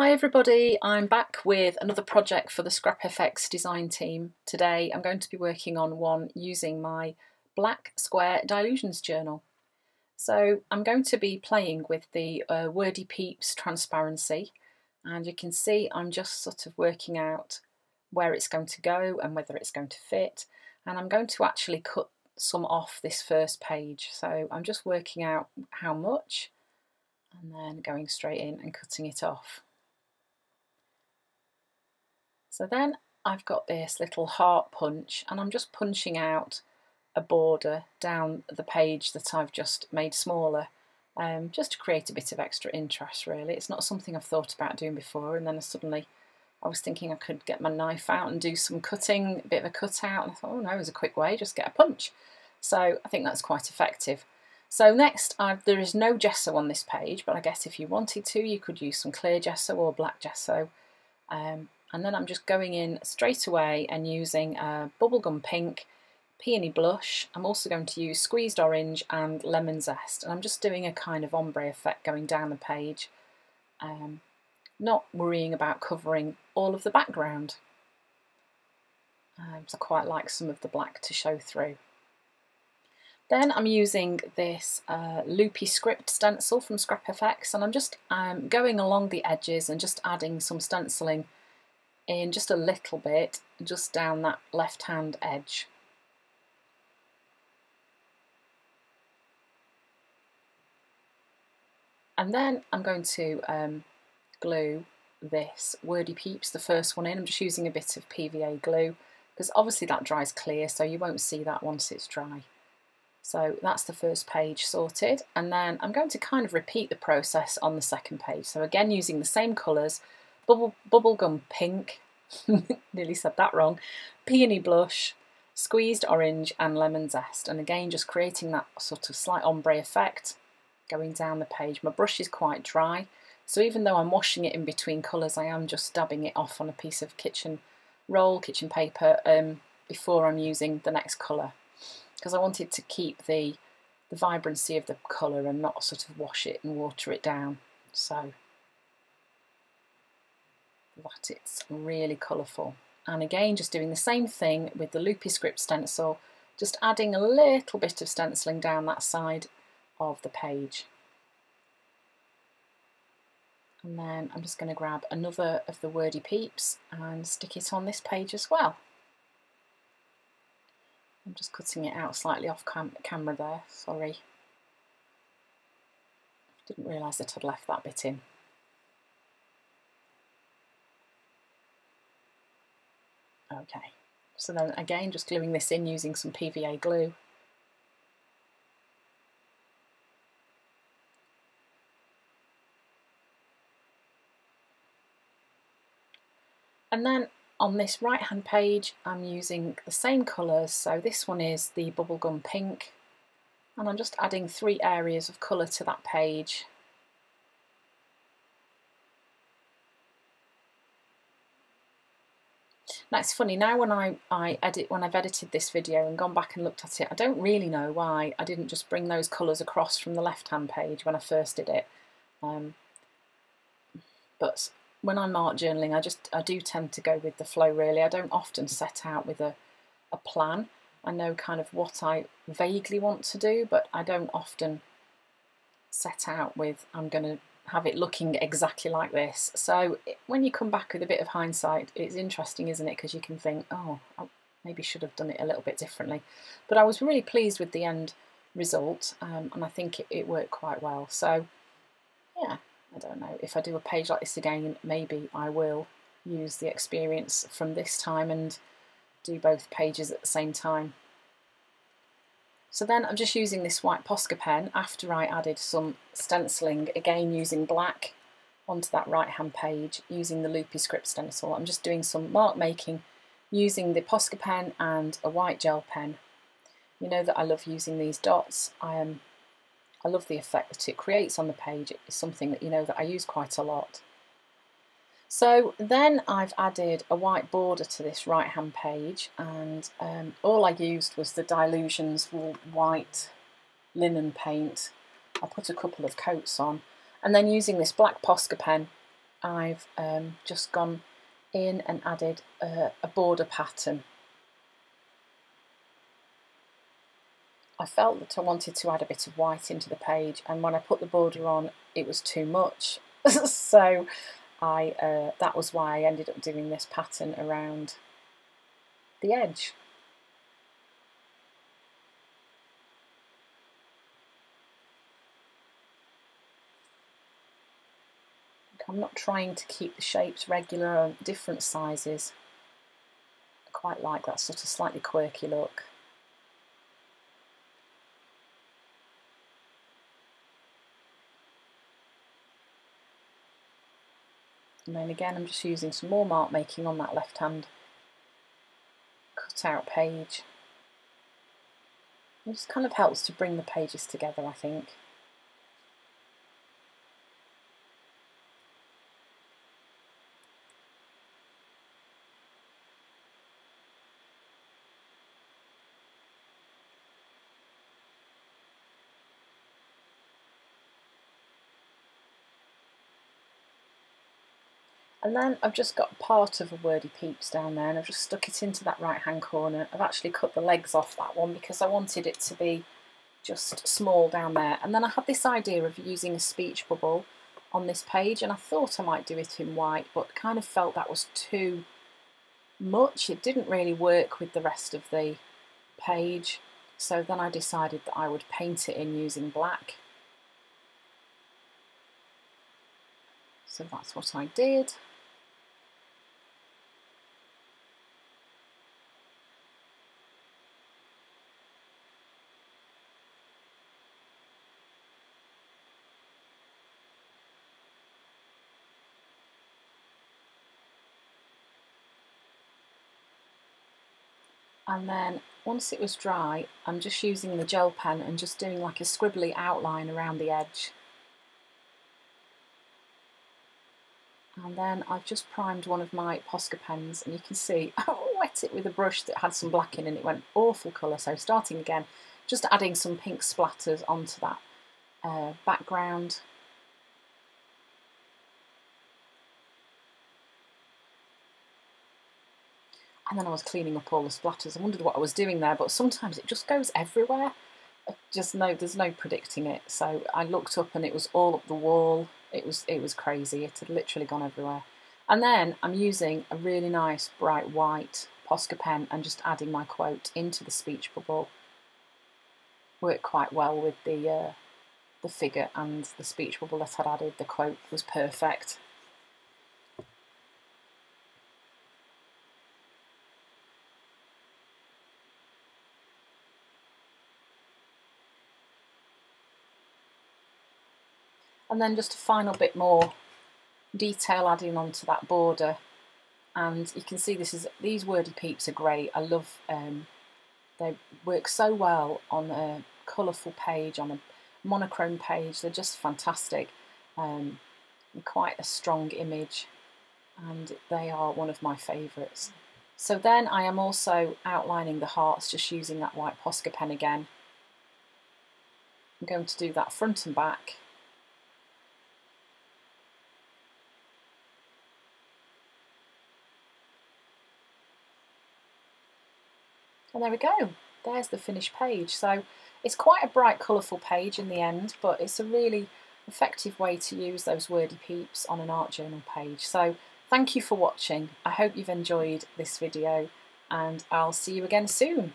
Hi everybody, I'm back with another project for the ScrapFX design team. Today I'm going to be working on one using my black square dylusions journal. So I'm going to be playing with the Wordy Peeps transparency, and you can see I'm just sort of working out where it's going to go and whether it's going to fit, and I'm going to actually cut some off this first page. So I'm just working out how much and then going straight in and cutting it off. So then I've got this little heart punch, and I'm just punching out a border down the page that I've just made smaller, just to create a bit of extra interest really. It's not something I've thought about doing before, and then suddenly I was thinking I could get my knife out and do some cutting, a bit of a cutout, and I thought, oh no, there's a quick way, just get a punch. So I think that's quite effective. So next, there is no gesso on this page, but I guess if you wanted to, you could use some clear gesso or black gesso. And then I'm just going in straight away and using bubblegum pink, peony blush. I'm also going to use squeezed orange and lemon zest, and I'm just doing a kind of ombre effect going down the page, not worrying about covering all of the background. So I quite like some of the black to show through. Then I'm using this loopy script stencil from ScrapFX, and I'm just going along the edges and just adding some stenciling in just a little bit, just down that left-hand edge. And then I'm going to glue this Wordy Peeps, the first one in. I'm just using a bit of PVA glue, because obviously that dries clear, so you won't see that once it's dry. So that's the first page sorted, and then I'm going to kind of repeat the process on the second page. So again, using the same colours, bubblegum pink, nearly said that wrong, peony blush, squeezed orange and lemon zest, and again just creating that sort of slight ombre effect going down the page. My brush is quite dry, so even though I'm washing it in between colours, I am just dabbing it off on a piece of kitchen paper before I'm using the next colour, because I wanted to keep the vibrancy of the colour and not sort of wash it and water it down, so that it's really colourful. And again, just doing the same thing with the loopy script stencil, just adding a little bit of stenciling down that side of the page. And then I'm just going to grab another of the Wordy Peeps and stick it on this page as well. I'm just cutting it out slightly off camera there, sorry. Didn't realise that I'd left that bit in. Okay, so then again just gluing this in using some PVA glue. And then on this right hand page I'm using the same colours, so this one is the bubblegum pink, and I'm just adding three areas of colour to that page. Now it's funny, now when I've edited this video and gone back and looked at it, I don't really know why I didn't just bring those colours across from the left hand page when I first did it. But when I'm art journaling, I do tend to go with the flow really. I don't often set out with a plan. I know kind of what I vaguely want to do, but I don't often set out with I'm going to have it looking exactly like this. So when you come back with a bit of hindsight, it's interesting, isn't it, because you can think, oh, I maybe should have done it a little bit differently. But I was really pleased with the end result, and I think it worked quite well. So yeah, I don't know, if I do a page like this again, maybe I will use the experience from this time and do both pages at the same time. So then I'm just using this white Posca pen after I added some stenciling, again using black, onto that right hand page using the loopy script stencil. I'm just doing some mark making using the Posca pen and a white gel pen. You know that I love using these dots. I love the effect that it creates on the page. It's something that you know that I use quite a lot. So then I've added a white border to this right hand page, and all I used was the Dylusions wool white linen paint. I put a couple of coats on, and then using this black Posca pen I've just gone in and added a border pattern. I felt that I wanted to add a bit of white into the page, and when I put the border on it was too much. So I that was why I ended up doing this pattern around the edge. I'm not trying to keep the shapes regular, different sizes. I quite like that sort of slightly quirky look. And then again, I'm just using some more mark making on that left-hand cutout page. It just kind of helps to bring the pages together, I think. And then I've just got part of a Wordy Peeps down there, and I've just stuck it into that right hand corner. I've actually cut the legs off that one because I wanted it to be just small down there. And then I had this idea of using a speech bubble on this page, and I thought I might do it in white, but kind of felt that was too much. It didn't really work with the rest of the page. So then I decided that I would paint it in using black. So that's what I did. And then once it was dry, I'm just using the gel pen and just doing like a scribbly outline around the edge. And then I've just primed one of my Posca pens, and you can see I wet it with a brush that had some black in, and it went awful colour. So starting again, just adding some pink splatters onto that background. And then I was cleaning up all the splatters. I wondered what I was doing there, but sometimes it just goes everywhere. There's no predicting it. So I looked up and it was all up the wall. It was crazy. It had literally gone everywhere. And then I'm using a really nice bright white Posca pen and just adding my quote into the speech bubble. Worked quite well with the figure and the speech bubble that I'd added. The quote was perfect. And then just a final bit more detail adding onto that border, and you can see these Wordy Peeps are great. I love they work so well on a colourful page, on a monochrome page. They're just fantastic, quite a strong image, and they are one of my favourites. So then I am also outlining the hearts just using that white Posca pen again. I'm going to do that front and back. And there we go, there's the finished page. So it's quite a bright, colourful page in the end, but it's a really effective way to use those Wordy Peeps on an art journal page. So thank you for watching. I hope you've enjoyed this video, and I'll see you again soon.